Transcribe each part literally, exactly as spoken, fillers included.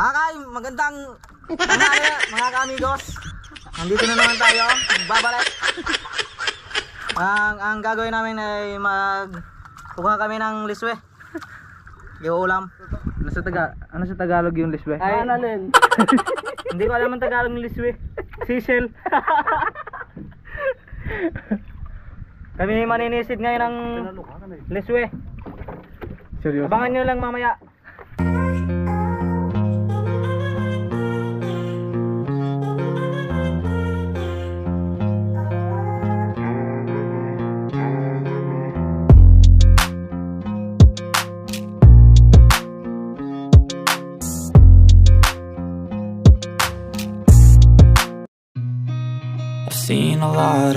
Mga kay, magandang tanghali mga kaamigos. Nandito na naman tayo, magbabalik. Ang, ang gagawin namin ay mag kukuha kami ng liswe. Yung ulam. Ano sa, taga, ano sa Tagalog yung liswe? Ay, ano nun? Hindi ko alam ang Tagalog ng liswe. Sisel. Kami maninisid ngayon ng liswe. Seryoso? Abangan nyo lang mamaya. Seen a lot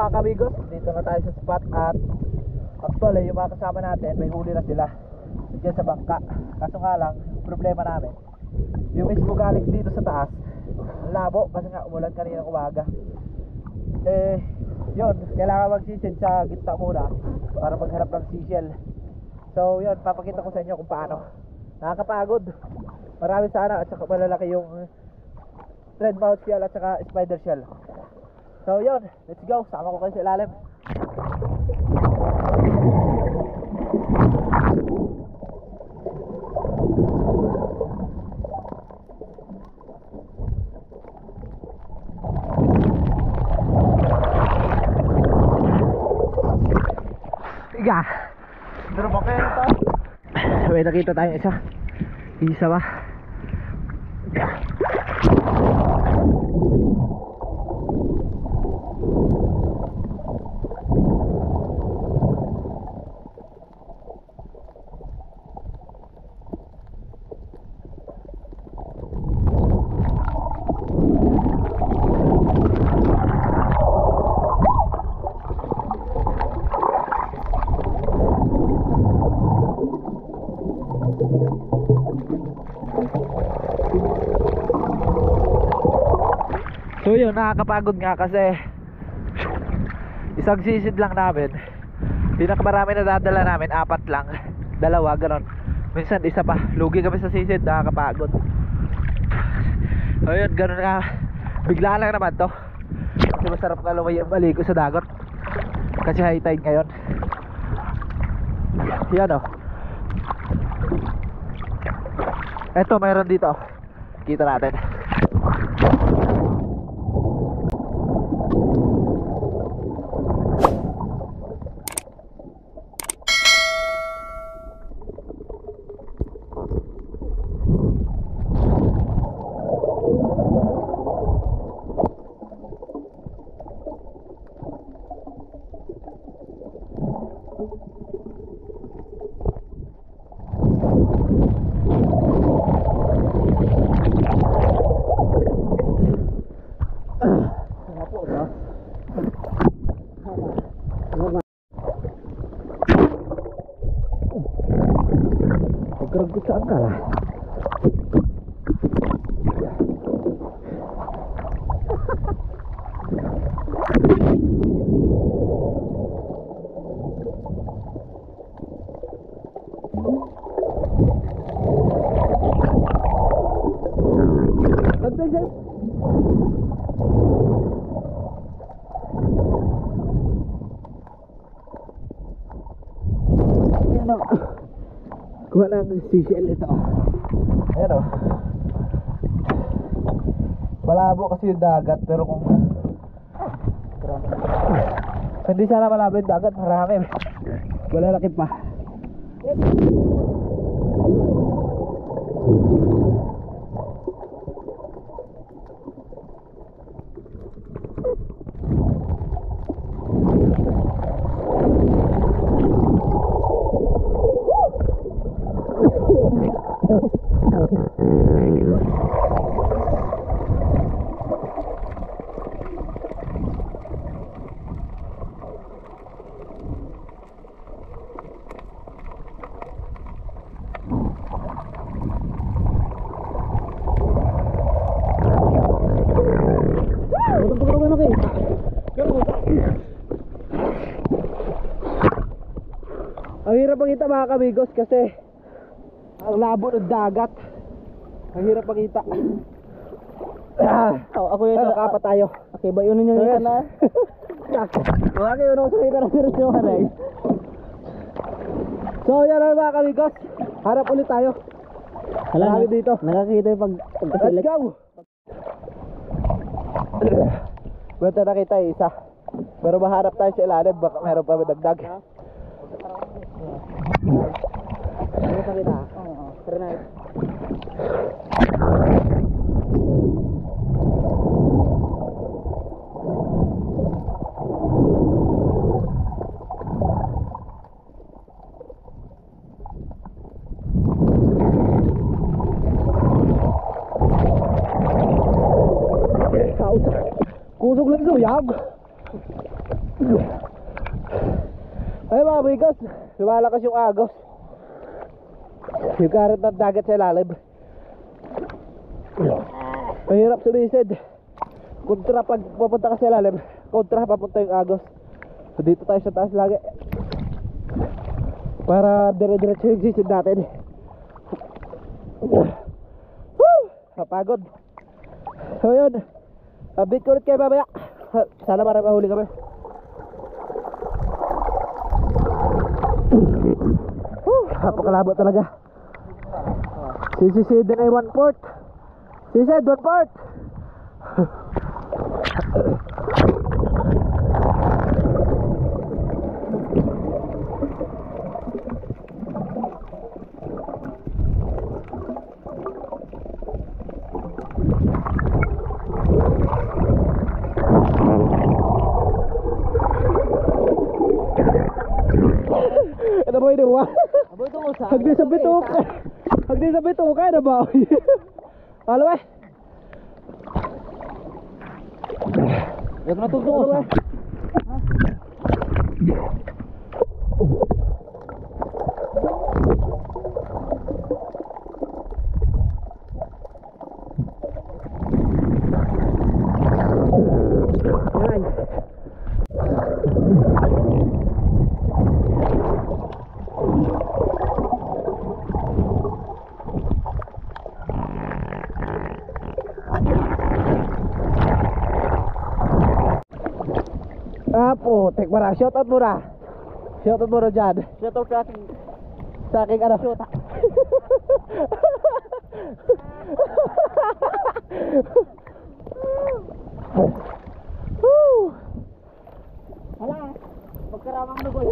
Mga kamigos, dito na tayo sa spot at actually yung mga kasama natin may huli na sila dyan sa bangka, kaso nga lang problema namin yung mismo galing dito sa taas labo kasi nga umulan kanina umaga. Eh yun, kailangan magsisid sa gitna muna para magharap ng seashell. So yun, papakita ko sa inyo kung paano. Nakakapagod, marami sana at saka malalaki yung red mouth shell at saka spider shell. So yun, let's go. Sama ko kayo sa ilalim. Iga! Drama kayo ito. May nakita tayo isa. Isa ba? So yun, nakakapagod nga kasi isang sisid lang namin. Pinakamarami na dadala namin, apat lang, dalawa, ganon. Minsan isa pa, lugi kami sa sisid, nakakapagod. So yun, ganon nga, bigla lang naman to. Kasi masarap na lumayang baliko sa dagot kasi high tide ngayon. Yan o. Eto, mayroon dito. Kita natin. Wala nang C C L ito. Ayan o. Malabo kasi yung dagat, pero kung hindi sana malabo yung dagat, marami. Malalaki pa. Ang hirap makita mga kamigos kasi ang labo ng dagat. Ang hirap makita. Oh, ako yun, nakapa tayo. Okay ba yun yung hita na? Wala kayo nung hita na siya yung hanay. So yan na mga kamigos, harap ulit tayo. Marami dito. Nakakita yung pag pagkasilip. Let's go! Bata nakita yung isa. Pero maharap tayo sa ilalim, baka meron pa madagdag. Ano pa kita? Oo, oo. Tara na. Kusog lang ito, yag! Ay mga bigos, lumalakas yung agos. Yung karat ng dagat sa ilalim. Mahirap sumisid. Kontra pag papunta ka sa ilalim, kontra papunta yung agos. So dito tayo sa taas lagi, para dire-diretso yung sisid natin. Woo! Kapagod. So yun, update ko ulit kayo mamaya. Sana para mahuli kami. Napakalabo talaga. Sisisid na yung one-port. Sisid, one-port. Ano ba yun? Hagdi sa bitok. Hagdi sa bitok, kaya na ba? Halo ba? Huwag na tutungo sa. Apo, tek mara, shoutout mo na. Shoutout mo na dyan. Shoutout sa aking, sa aking ano. Shoutout. Hala, magkaramang lugoy.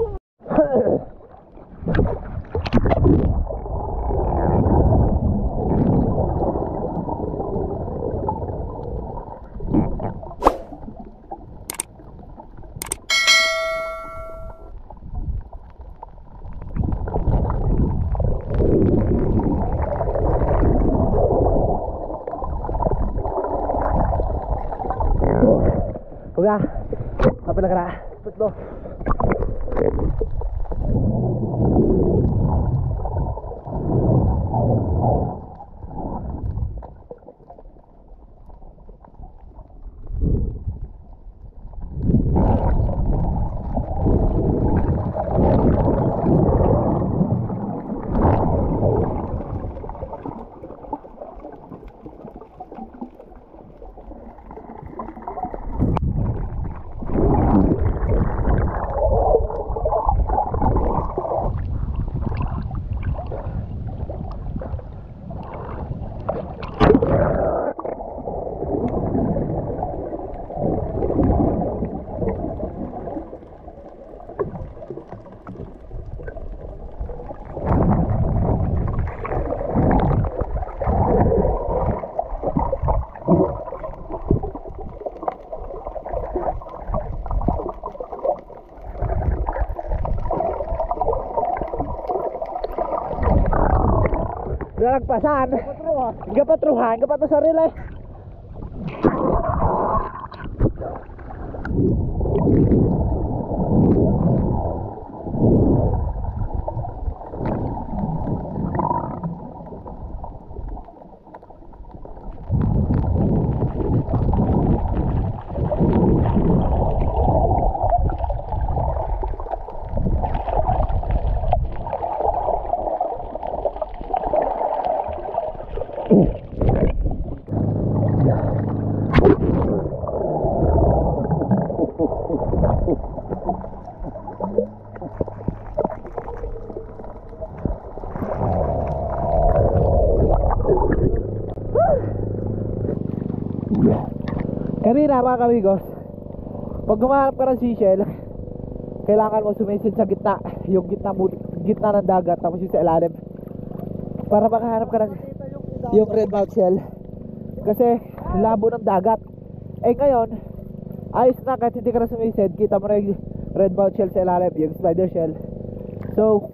ほら、アップだから、ちょっと。Lagpasan, gapatruhan, gapato sa relay. Kanina mga kamigos, pag gumahanap ka ng seashell, kailangan mo sumisid sa gitna, yung gitna, gitna ng dagat, tapos yung sa ilalim, para makahanap ka ng yung red mouth shell, kasi labo ng dagat. Eh ngayon, ayos na kahit hindi ka na sumisid, kita mo na yung red mouth shell sa ilalim, yung spider shell. So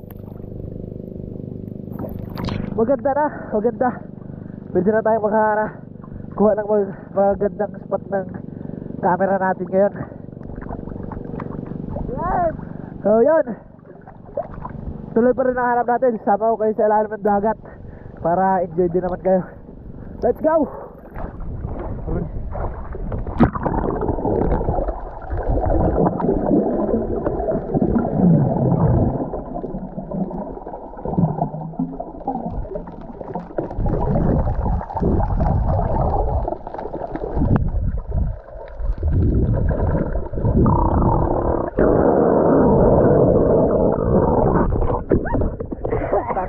maganda na, maganda, pwede na tayong makahanap, kuha ng mag magandang spot ng camera natin ngayon. So yun, tuloy pa rin ang hanap natin. Sama ko kayo sa ilalim ng dagat para enjoy din naman kayo. Let's go!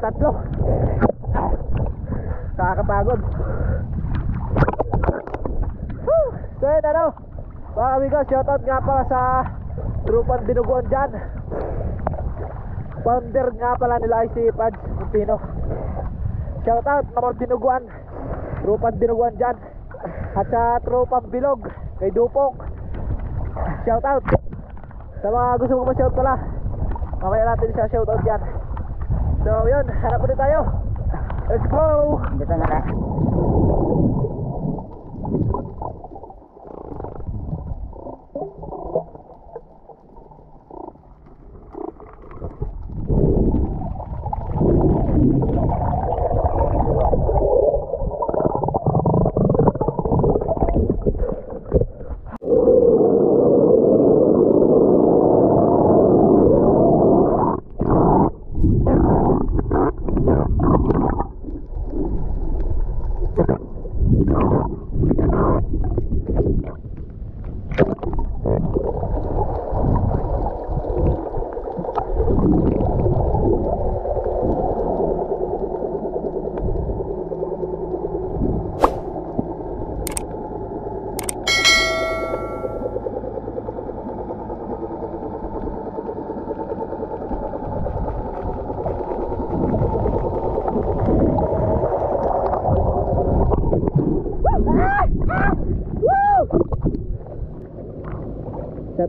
Tatlo. Nakakapagod. Woo! So yun ano, mga amigos, shoutout nga pala sa trupang dinuguan dyan. Founder nga pala nila ay si Pads Montino. Shoutout namang dinuguan, trupang dinuguan dyan. At sa trupang bilog kay Dupong, shoutout. Sa mga gusto ko pa shoutout pala, mamaya natin siya shoutout dyan. So yun, harap ulit tayo. Let's go! Dito na ka.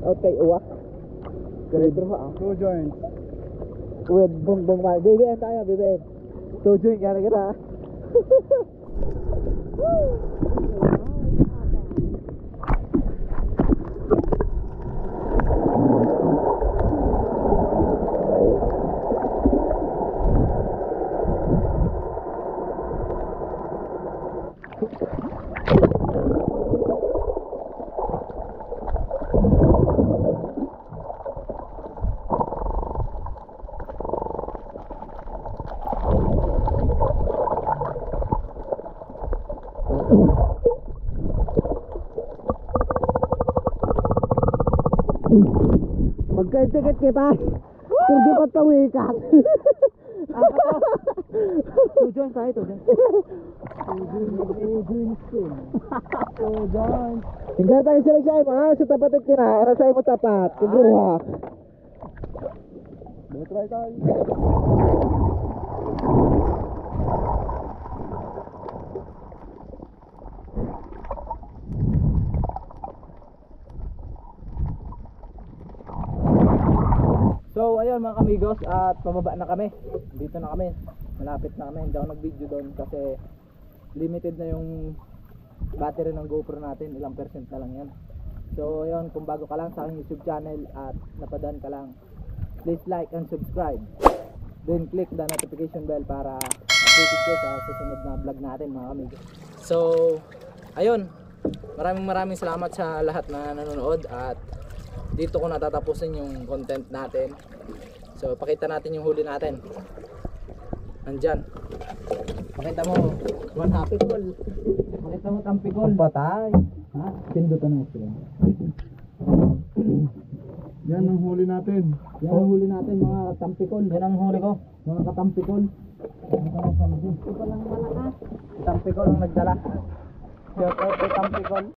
Out kay Uwak. Ganito ha. Two joint. Uwed, bong bong ba. B B M tayo, B B M. Two joint, gana kita. Magkaitikit kita, hindi pa tawikan. Tujuan saya tujuan. Tujuan. Tinggal tayo sila siya, mga sutapat at kina. Arasay mo tapat, kagluha. Betray tayo. So ayun mga amigos, at pababa na kami. Dito na kami, malapit na kami. Hindi ako nag-video doon kasi limited na yung battery ng GoPro natin. Ilang percent na lang yan. So ayun, kung bago ka lang sa aking YouTube channel at napadaan ka lang, please like and subscribe. Then click the notification bell para updated ko sa susunod na vlog natin mga amigos. So ayun, maraming maraming salamat sa lahat na nanonood, at dito ko natatapusin yung content natin. So pakita natin yung huli natin. Nandyan. Pakita mo one happy goal. Pakita mo tampi goal. Patay. Ha? Pindutan mo sila. Yan ang huli natin. Yan ang huli natin mga tampikol. Yan ang huli ko. Mga katampikol. Tampikol ang nagdala. Shout out to tampikol.